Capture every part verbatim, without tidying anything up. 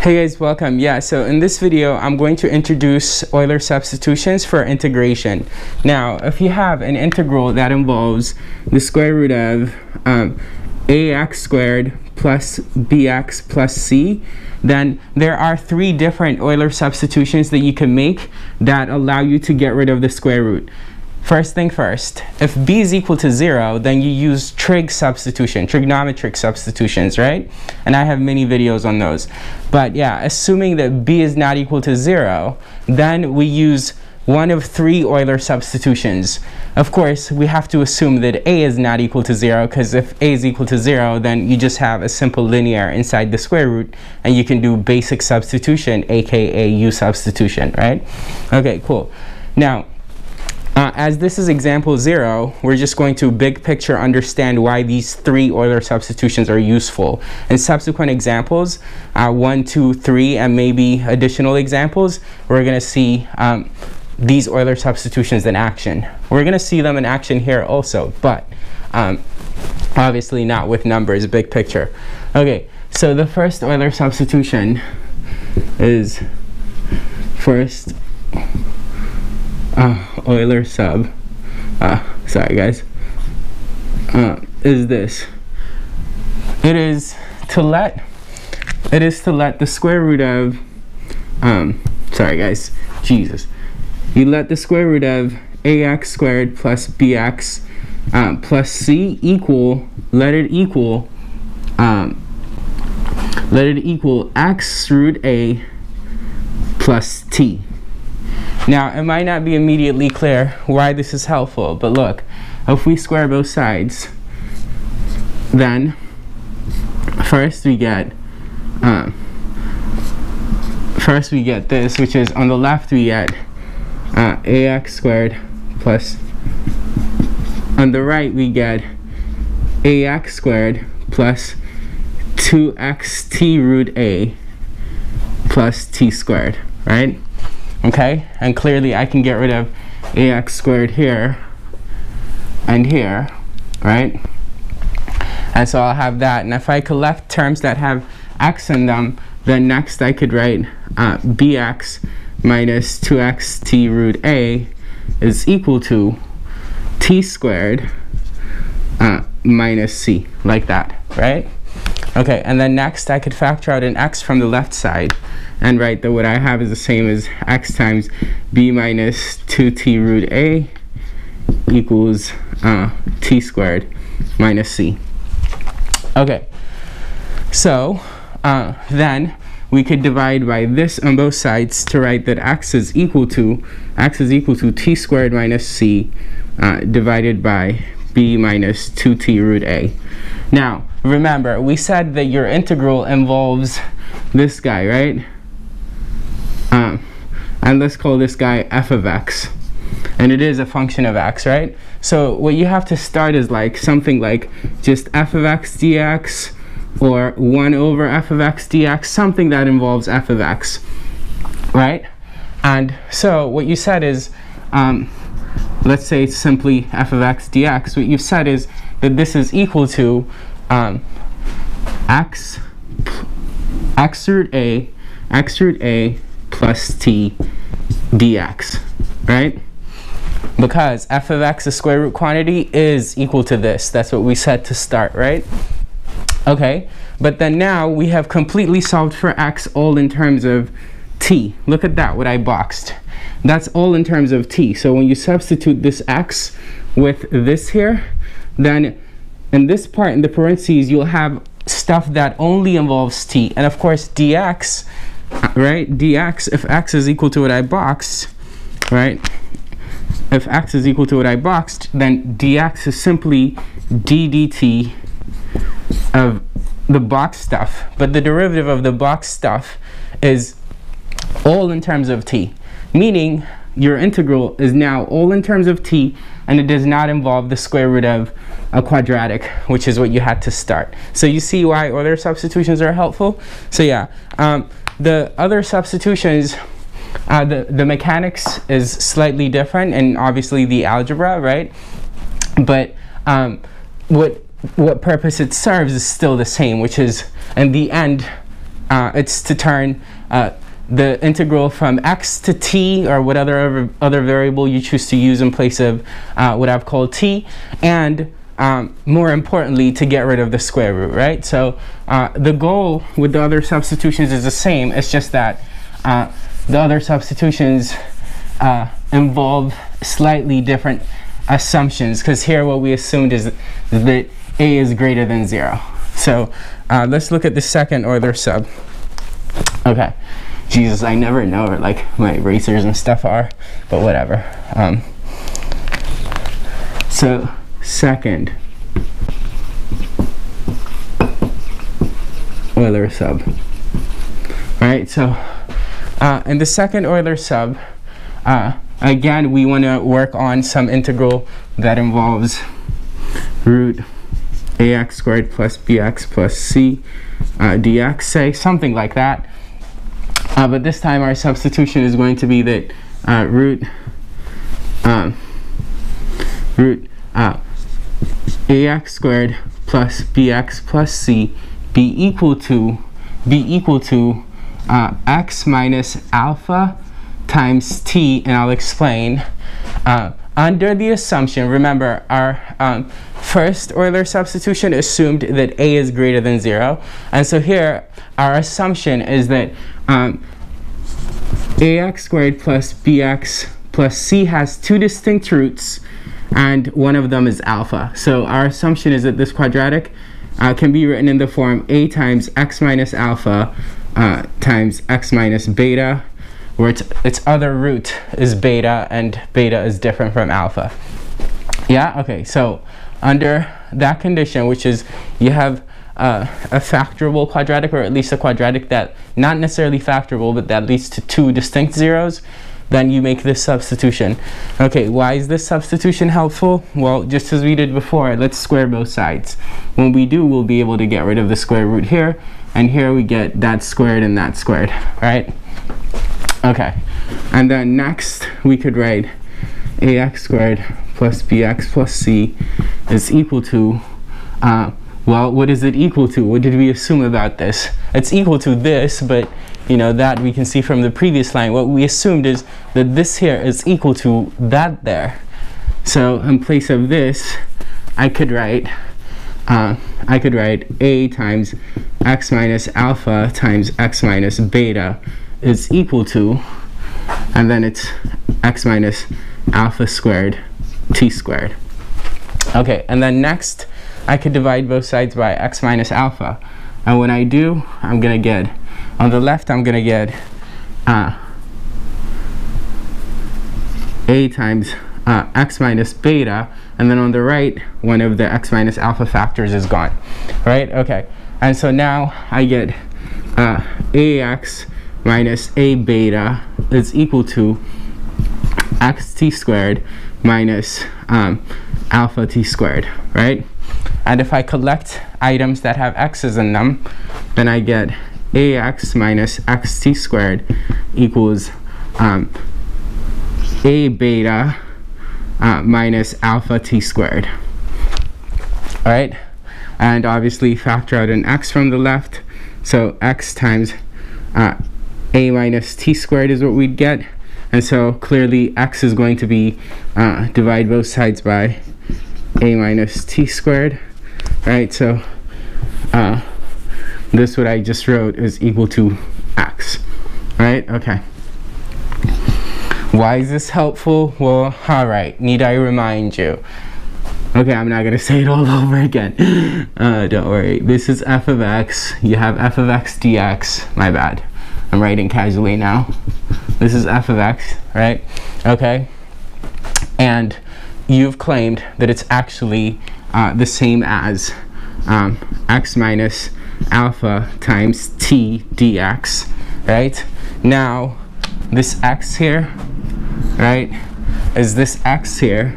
Hey guys, welcome. Yeah, so in this video I'm going to introduce Euler substitutions for integration. Now if you have an integral that involves the square root of um, ax squared plus bx plus c, then there are three different Euler substitutions that you can make that allow you to get rid of the square root. First thing first, if b is equal to zero, then you use trig substitution, trigonometric substitutions, right? And I have many videos on those. But yeah, assuming that b is not equal to zero, then we use one of three Euler substitutions. Of course, we have to assume that a is not equal to zero, because if a is equal to zero, then you just have a simple linear inside the square root, and you can do basic substitution, aka u substitution, right? Okay, cool. Now, Uh, as this is example zero, we're just going to big picture understand why these three Euler substitutions are useful. In subsequent examples, uh, one, two, three, and maybe additional examples, we're going to see um, these Euler substitutions in action. We're going to see them in action here also, but um, obviously not with numbers, big picture. Okay, so the first Euler substitution is first Uh, Euler sub, uh, sorry guys, uh, is this. It is to let, it is to let the square root of, um, sorry guys, Jesus. You let the square root of ax squared plus bx um, plus c equal, let it equal, um, let it equal x root a plus t. Now, it might not be immediately clear why this is helpful, but look, if we square both sides, then first we get um, first we get this, which is on the left we get uh, ax squared plus, on the right we get ax squared plus two x t root a plus t squared, right? Okay, and clearly I can get rid of ax squared here and here, right? And so I'll have that, and if I collect terms that have x in them, then next I could write uh, bx minus two x t root a is equal to t squared uh, minus c, like that, right? Okay, and then next I could factor out an x from the left side and write that what I have is the same as x times b minus two t root a equals uh, t squared minus c. Okay, so uh, then we could divide by this on both sides to write that x is equal to x is equal to t squared minus c uh, divided by b minus two t root a. Now, remember, we said that your integral involves this guy, right? Um, and let's call this guy f of x. And it is a function of x, right? So what you have to start is like something like just f of x dx, or one over f of x dx, something that involves f of x, right? And so what you said is, um, let's say it's simply f of x dx. What you've said is that this is equal to um, x, x root a, x root a plus t dx, right? Because f of x, the square root quantity, is equal to this. That's what we said to start, right? Okay, but then now we have completely solved for x all in terms of t. Look at that, what I boxed. That's all in terms of t. So when you substitute this x with this here, then in this part, in the parentheses, you'll have stuff that only involves t. And of course, dx, right? dx, if x is equal to what I boxed, right? If x is equal to what I boxed, then dx is simply d dt of the box stuff. But the derivative of the box stuff is all in terms of t. Meaning, your integral is now all in terms of t, and it does not involve the square root of a quadratic, which is what you had to start. So you see why Euler substitutions are helpful? So yeah, um, the other substitutions, uh, the, the mechanics is slightly different, and obviously the algebra, right? But um, what, what purpose it serves is still the same, which is, in the end, uh, it's to turn uh, the integral from x to t, or whatever other variable you choose to use in place of uh, what I've called t, and um, more importantly, to get rid of the square root, right? So uh, the goal with the other substitutions is the same. It's just that uh, the other substitutions uh, involve slightly different assumptions, because here what we assumed is that a is greater than zero. So uh, let's look at the second order sub. Okay. Jesus, I never know where like my erasers and stuff are, but whatever. Um, so second Euler sub. Alright, so uh, in the second Euler sub, uh, again we want to work on some integral that involves root ax squared plus bx plus c uh, dx, say, something like that. Uh, but this time our substitution is going to be that uh, root uh, root uh, ax squared plus bx plus c be equal to be equal to uh, x minus alpha times t, and I'll explain. Uh, under the assumption, remember, our um, first Euler substitution assumed that a is greater than zero, and so here our assumption is that Um, ax squared plus bx plus c has two distinct roots, and one of them is alpha. So our assumption is that this quadratic uh, can be written in the form a times x minus alpha uh, times x minus beta, where its, its other root is beta, and beta is different from alpha. Yeah, okay, so under that condition, which is you have Uh, a factorable quadratic, or at least a quadratic that not necessarily factorable but that leads to two distinct zeros, then you make this substitution. Okay, why is this substitution helpful? Well, just as we did before, let's square both sides. When we do, we'll be able to get rid of the square root here, and here we get that squared and that squared, right? Okay, and then next we could write ax squared plus bx plus c is equal to uh, well, what is it equal to? What did we assume about this? It's equal to this, but you know that we can see from the previous line. What we assumed is that this here is equal to that there. So in place of this, I could write, uh, I could write a times x minus alpha times x minus beta is equal to, and then it's x minus alpha squared t squared. Okay, and then next, I could divide both sides by x minus alpha, and when I do, I'm gonna get, on the left I'm gonna get uh, a times uh, x minus beta, and then on the right, one of the x minus alpha factors is gone, right? Okay, and so now I get uh, ax minus a beta is equal to xt squared minus um, alpha t squared, right? And if I collect items that have x's in them, then I get ax minus xt squared equals um, a beta uh, minus alpha t squared. All right, and obviously factor out an x from the left, so x times uh, a minus t squared is what we'd get, and so clearly x is going to be uh, divide both sides by a minus t squared. Right, so uh, this what I just wrote is equal to x. Right, okay. Why is this helpful? Well, alright, need I remind you? Okay, I'm not gonna say it all over again. Uh, don't worry, this is f of x, you have f of x dx, my bad. I'm writing casually now. This is f of x, right? Okay, and you've claimed that it's actually Uh, the same as um, x minus alpha times t dx, right? Now, this x here, right, is this x here,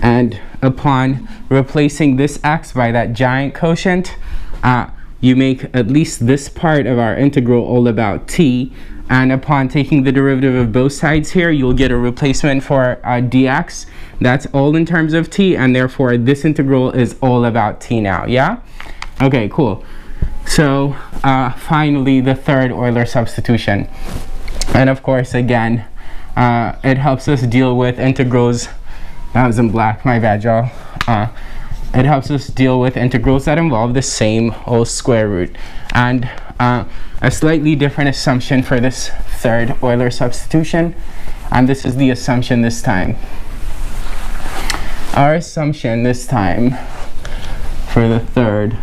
and upon replacing this x by that giant quotient, uh, you make at least this part of our integral all about t, and upon taking the derivative of both sides here, you'll get a replacement for uh, dx. That's all in terms of t, and therefore this integral is all about t now, yeah? Okay, cool. So uh, finally, the third Euler substitution. And of course, again, uh, it helps us deal with integrals. That was in black, my bad, y'all. Uh, it helps us deal with integrals that involve the same whole square root. And uh, a slightly different assumption for this third Euler substitution. And this is the assumption this time. Our assumption this time for the third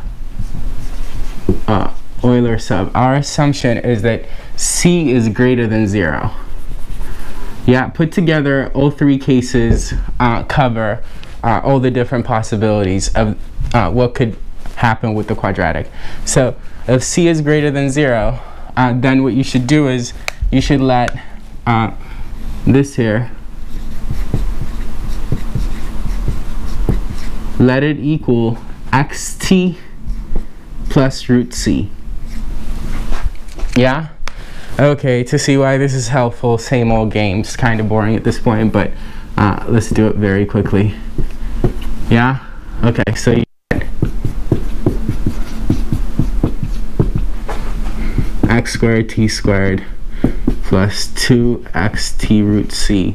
uh, Euler sub, our assumption is that C is greater than zero. Yeah, put together all three cases uh, cover uh, all the different possibilities of uh, what could happen with the quadratic. So if C is greater than zero, uh, then what you should do is you should let uh, this here, let it equal xt plus root c. Yeah? Okay, to see why this is helpful, same old games, kind of boring at this point, but uh, let's do it very quickly. Yeah? Okay, so you get x squared t squared plus two x t root c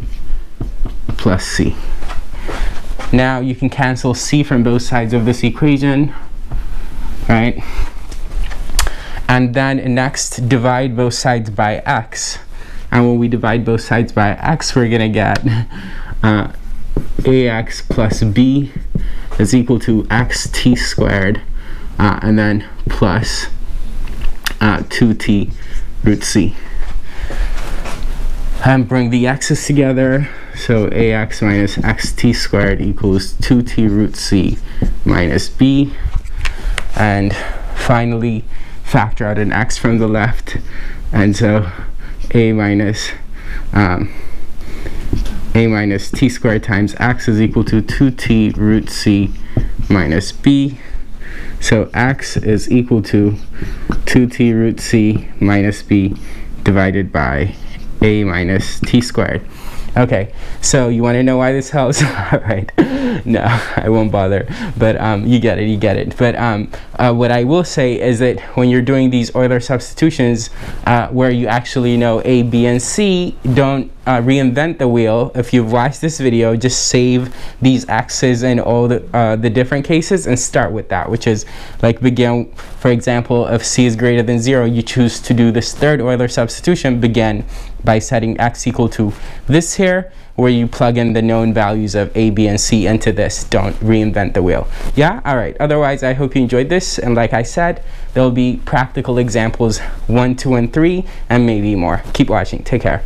plus c. Now you can cancel c from both sides of this equation, right? And then next, divide both sides by x. And when we divide both sides by x, we're gonna get uh, ax plus b is equal to xt squared, uh, and then plus uh, two t root c. And bring the x's together. So ax minus xt squared equals two t root c minus b. And finally, factor out an x from the left. And so a minus, um, a minus t squared times x is equal to two t root c minus b. So x is equal to two t root c minus b divided by a minus t squared. Okay, so you want to know why this helps? All right, no, I won't bother, but um, you get it, you get it. But um, uh, what I will say is that when you're doing these Euler substitutions, uh, where you actually know A, B, and C, don't uh, reinvent the wheel. If you've watched this video, just save these x's and all the, uh, the different cases and start with that, which is like begin, for example, if C is greater than zero, you choose to do this third Euler substitution, begin by setting x equal to this here, where you plug in the known values of A, B, and C into this. Don't reinvent the wheel. Yeah? All right. Otherwise, I hope you enjoyed this. And like I said, there will be practical examples one, two, and three, and maybe more. Keep watching. Take care.